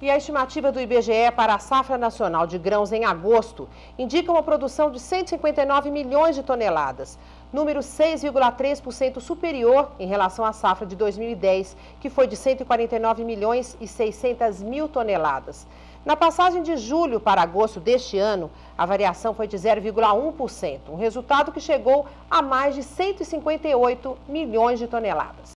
E a estimativa do IBGE para a safra nacional de grãos em agosto indica uma produção de 159 milhões de toneladas, número 6,3% superior em relação à safra de 2010, que foi de 149 milhões e 600 mil toneladas. Na passagem de julho para agosto deste ano, a variação foi de 0,1%, um resultado que chegou a mais de 158 milhões de toneladas.